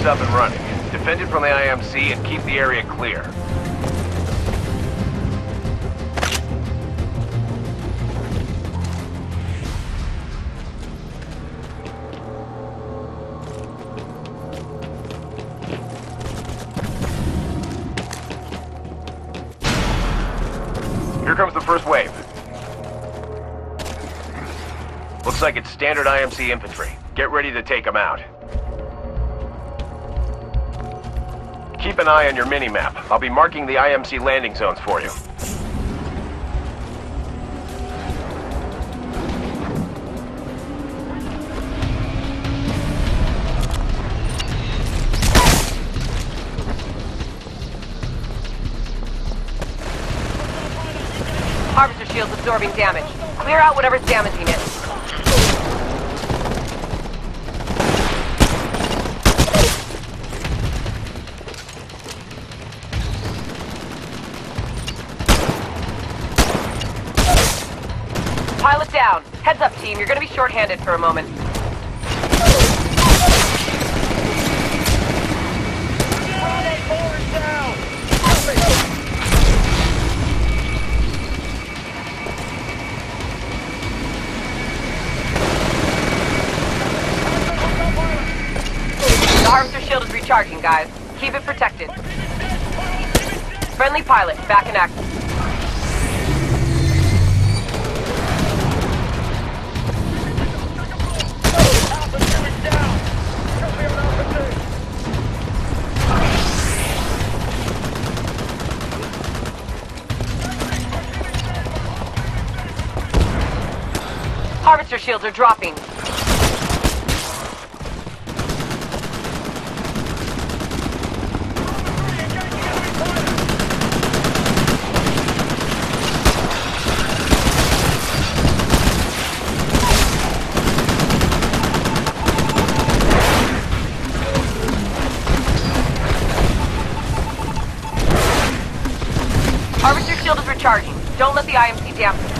Harvester's up and running. Defend it from the IMC and keep the area clear. Here comes the first wave. Looks like it's standard IMC infantry. Get ready to take them out. Keep an eye on your mini-map. I'll be marking the IMC landing zones for you. Harvester shields absorbing damage. Clear out whatever's damaging it. Pilot down. Heads up, team. You're gonna be short-handed for a moment. Harvester shield is recharging, guys. Keep it protected. Friendly pilot, back in action. Harvester shields are dropping. Harvester shield is recharging. Don't let the IMC damage it.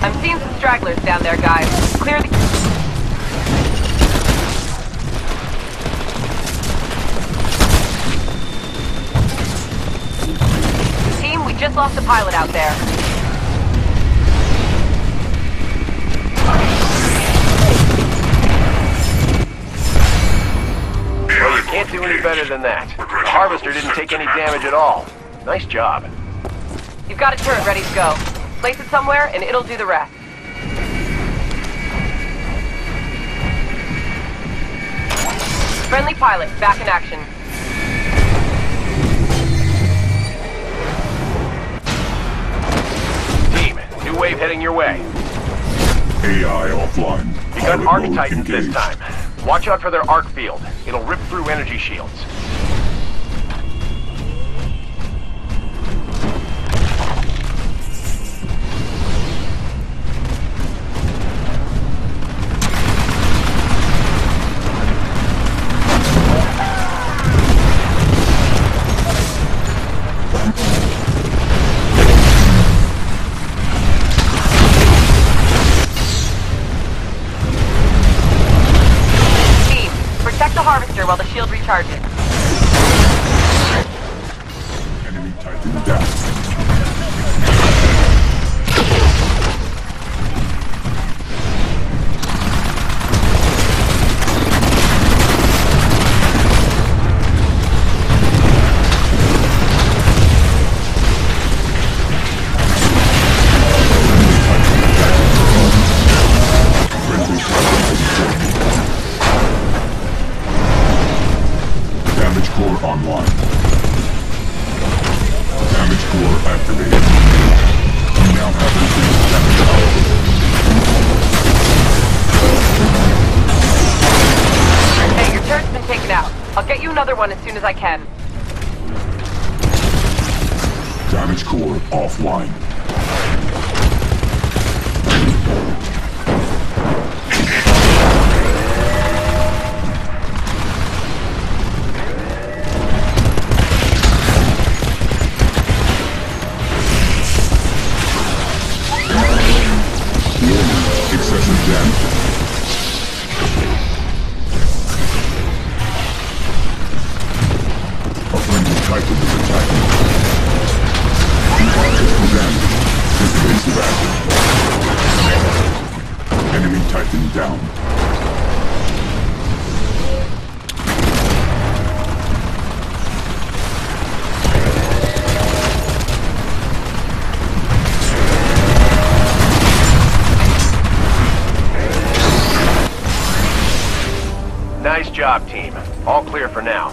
I'm seeing some stragglers down there, guys. Clear the... Team, we just lost a pilot out there. Can't do any better than that. The Harvester didn't take any damage at all. Nice job. You've got a turret ready to go. Place it somewhere and it'll do the rest. Friendly pilot, back in action. Team, new wave heading your way. AI offline. You got Arc Titans this time. Watch out for their arc field. It'll rip through energy shields. Harvester while the shield recharges. Enemy Titan online. Damage core activated. You now have increased damage power. Hey, your turret's been taken out. I'll get you another one as soon as I can. Damage core offline. Excessive damage. going down. Nice job, team. All clear for now.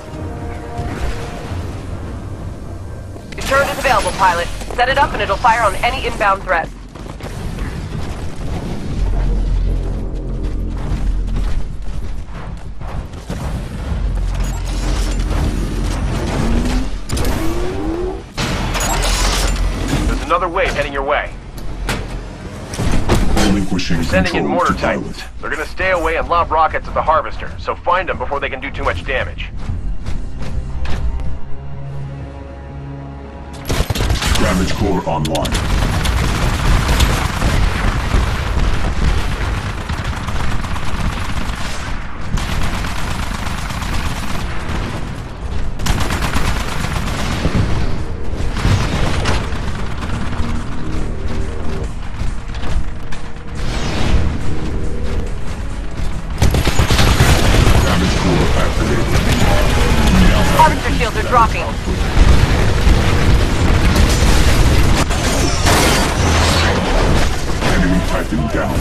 Your turn is available, pilot. Set it up and it'll fire on any inbound threats. There's another wave heading your way. Relinquishing control. Sending in mortar titans. They're gonna stay away and lob rockets at the Harvester, so find them before they can do too much damage. Damage core online. Damage core activated. Harvester shields are dropping. Titan down.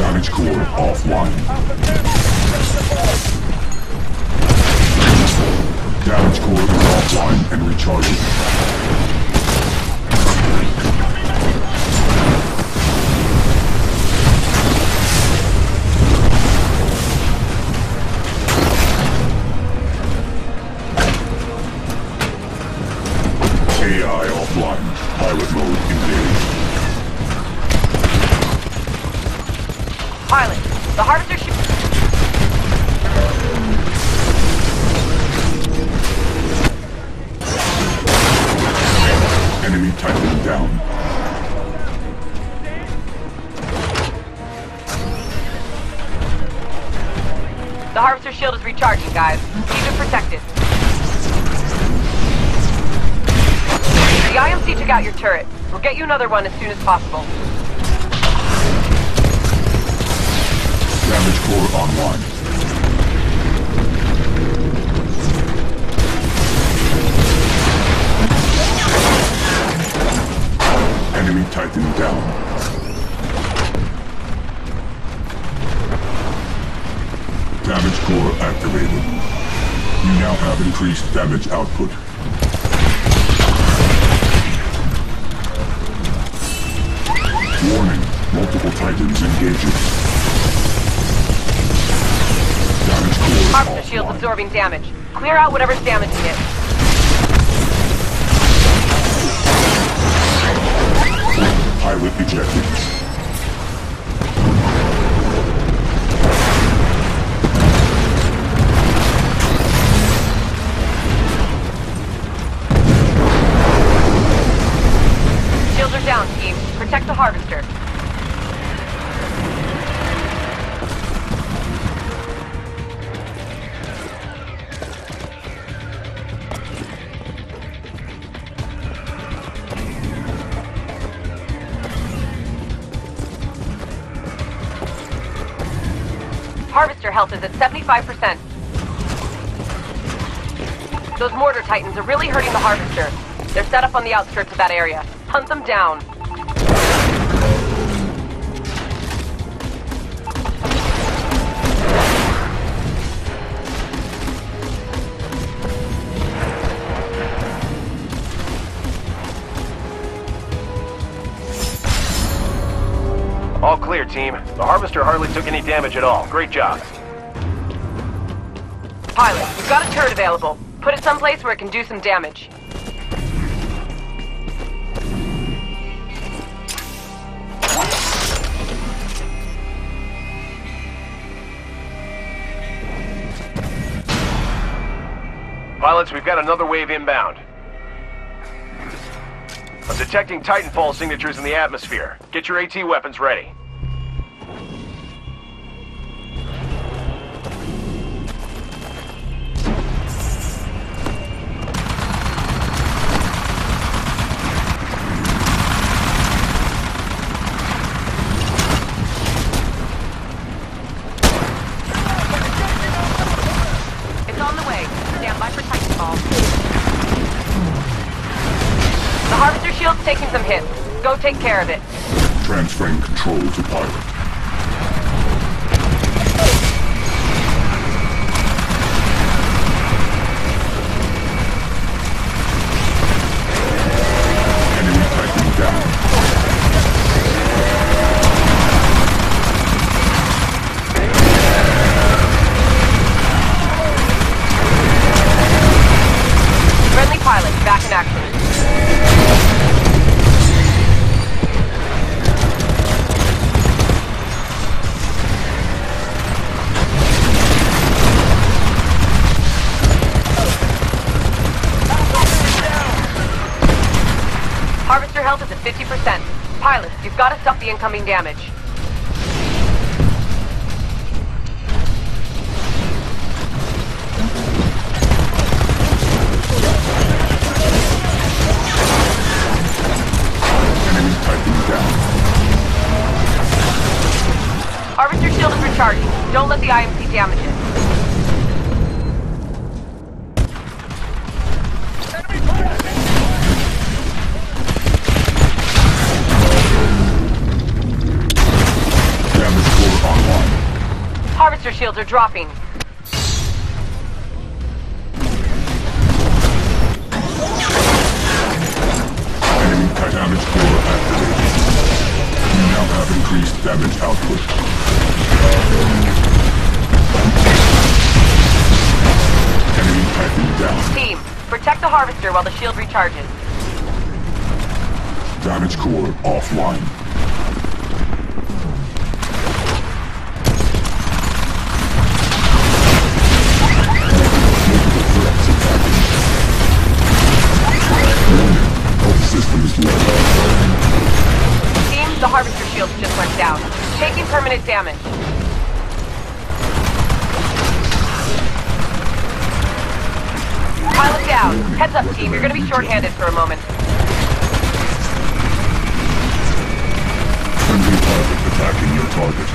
Damage core offline. Damage core is offline and recharging. AI offline. Pilot mode engaged. Pilot, the Harvester should... Enemy Titan down. The Harvester shield is recharging, guys. Keep it protected. The IMC took out your turret. We'll get you another one as soon as possible. Damage core online. Enemy Titan down. Damage core activated. You now have increased damage output. Warning, multiple Titans engaging. Damage core. Harvester shields absorbing damage. Clear out whatever's damaging it. Pilot ejected. Shields are down, team. Protect the Harvester. Harvester health is at 75%. Those mortar titans are really hurting the Harvester. They're set up on the outskirts of that area. Hunt them down. All clear, team. The Harvester hardly took any damage at all. Great job. Pilot, we've got a turret available. Put it someplace where it can do some damage. Pilots, we've got another wave inbound. I'm detecting Titanfall signatures in the atmosphere. Get your AT weapons ready. taking some hits. Go take care of it. Transferring control to pilot. Incoming damage. Enemy Titan down. Harvester shield is recharging. Don't let the IMC damage it. Shields are dropping. Enemy damage core activated. You now have increased damage output. Enemy Titan down. Team, protect the Harvester while the shield recharges. Damage core offline. Team, the Harvester shield just went down, taking permanent damage. Pilot down. Heads up, team. You're going to be short-handed for a moment. Friendly pilot attacking your target.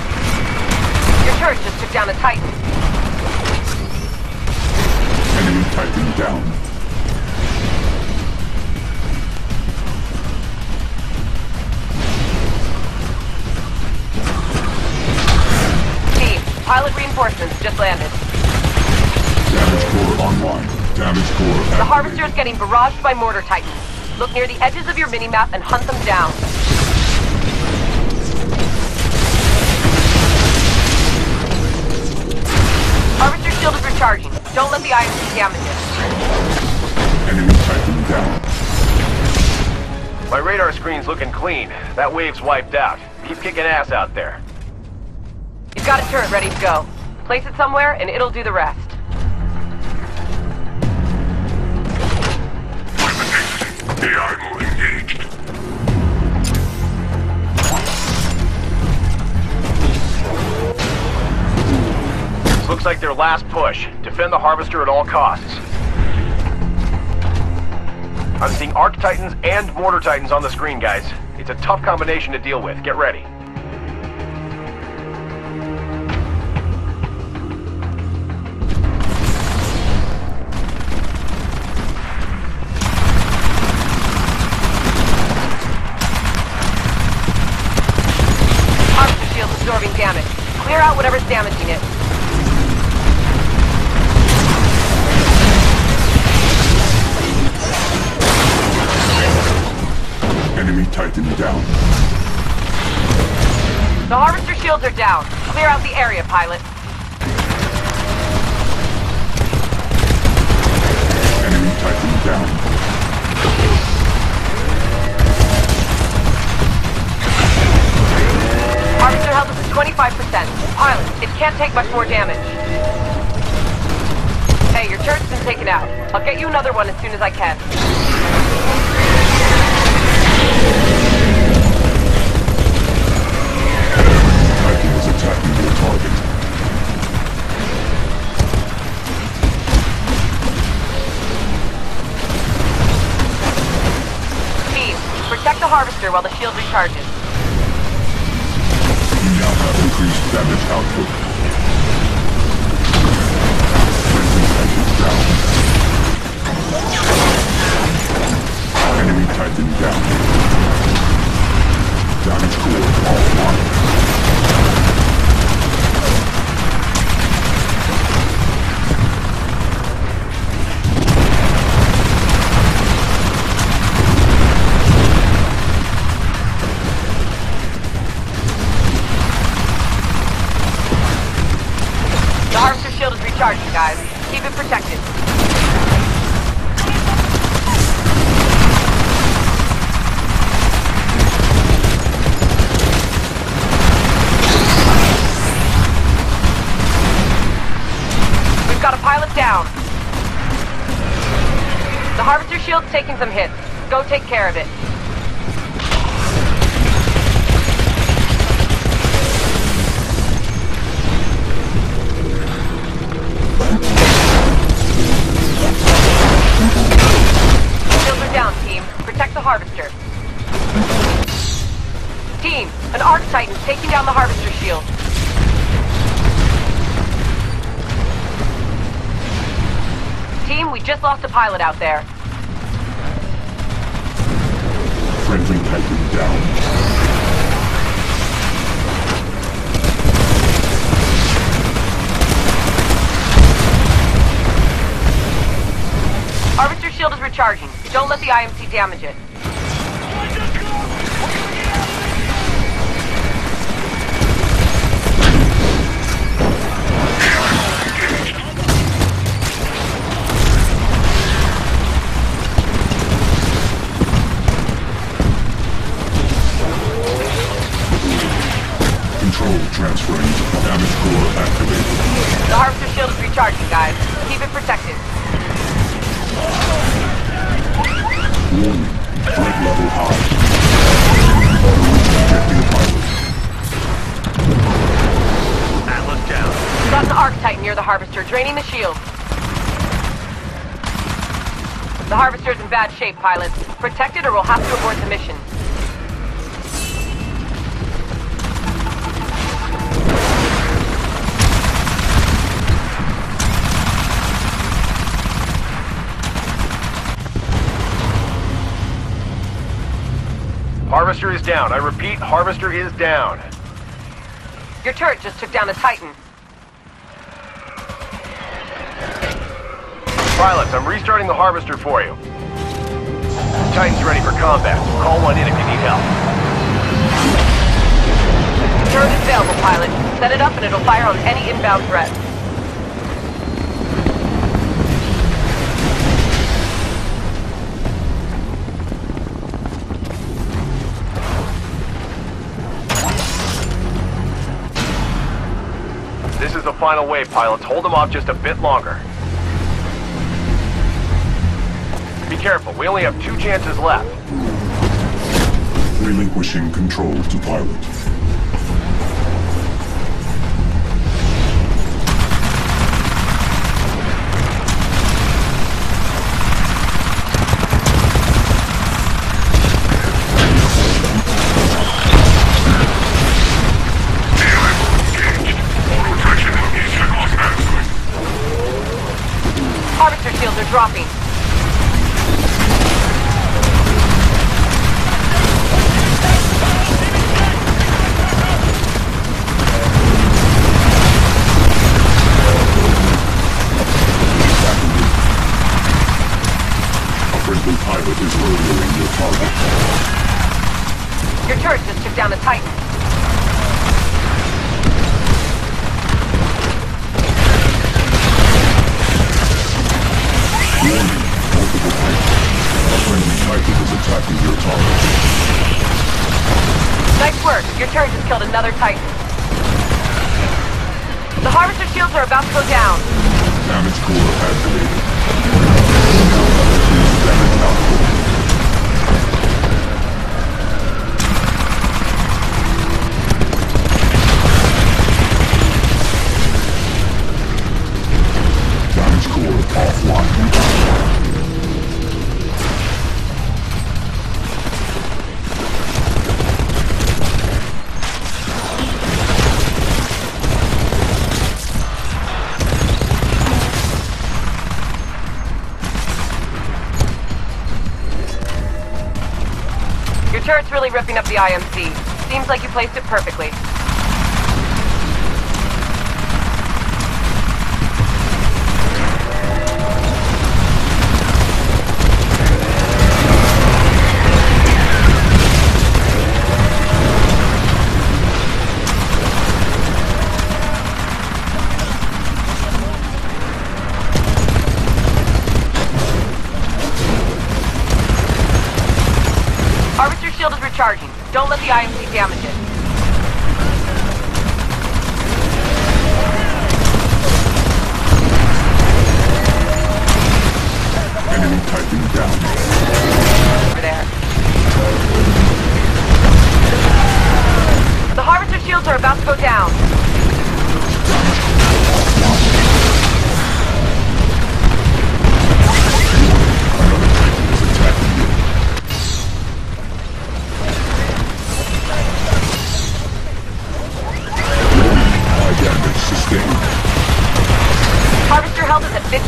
Your turret just took down a Titan. Enemy Titan down. Pilot reinforcements just landed. Damage core online. Damage core activated. The Harvester is getting barraged by mortar titans. Look near the edges of your minimap and hunt them down. Harvester shield is recharging. Don't let the IMC damage it. Enemy titan down. My radar screen's looking clean. That wave's wiped out. Keep kicking ass out there. You've got a turret ready to go. Place it somewhere, and it'll do the rest. AI mode engaged. This looks like their last push. Defend the Harvester at all costs. I'm seeing Arc Titans and Mortar Titans on the screen, guys. It's a tough combination to deal with. Get ready. Damage. Clear out whatever's damaging it. Enemy Titan down. The Harvester shields are down. Clear out the area, pilot. Enemy Titan down. Harvester health is at 25%. Pilot, it can't take much more damage. Hey, your turret's been taken out. I'll get you another one as soon as I can. Titan is attacking your target. Team, protect the Harvester while the shield recharges. Now have increased damage output. Enemy Titan down. Enemy Titan down. protected. We've got a pilot down. The Harvester shield's taking some hits. Go take care of it. Harvester. Team, an Arc Titan taking down the Harvester shield. Team, we just lost a pilot out there. Friendly Titan down. Harvester shield is recharging. Don't let the IMC damage it. Control transferring. Damage core activated. The Harvester shield is recharging, guys. Keep it protected. Warning, threat level high. Auto-rejecting pilots. Atlas down. We've got the Arc Titan near the Harvester, draining the shield. The Harvester's in bad shape, pilots. Protect it or we'll have to abort the mission. Harvester is down. I repeat, Harvester is down. Your turret just took down a Titan. Pilots, I'm restarting the Harvester for you. Titan's ready for combat. Call one in if you need help. The turret is available, pilot. Set it up and it'll fire on any inbound threat. This is the final wave, pilots. Hold them off just a bit longer. Be careful. We only have 2 chances left. Relinquishing control to pilot. Dropping. Your turret just took down a Titan. Nice work. Your turret just killed another Titan. The Harvester shields are about to go down. Damage core activated. Damage output. Damage core offline. Turret's really ripping up the IMC. Seems like you placed it perfectly. shield is recharging. Don't let the IMC damage it. Enemy Titan down. Over there. The Harvester shields are about to go down. Harvester health is at 50%.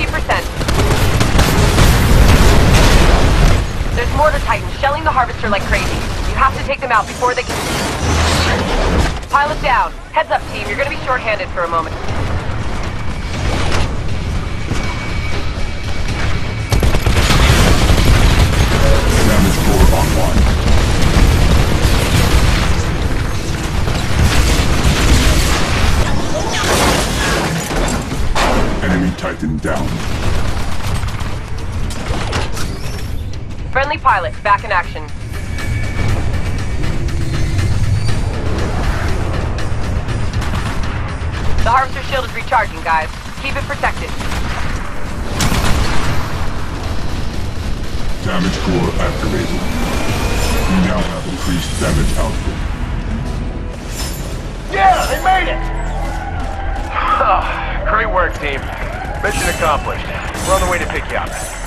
There's mortar titans shelling the Harvester like crazy. You have to take them out before they can... Pilot down. Heads up, team. You're gonna be short-handed for a moment. Damage door online. Enemy Titan down. Friendly pilot, back in action. The Harvester shield is recharging, guys. Keep it protected. Damage core activated. We now have increased damage output. Yeah, they made it! Great work, team. Mission accomplished. We're on the way to pick you up.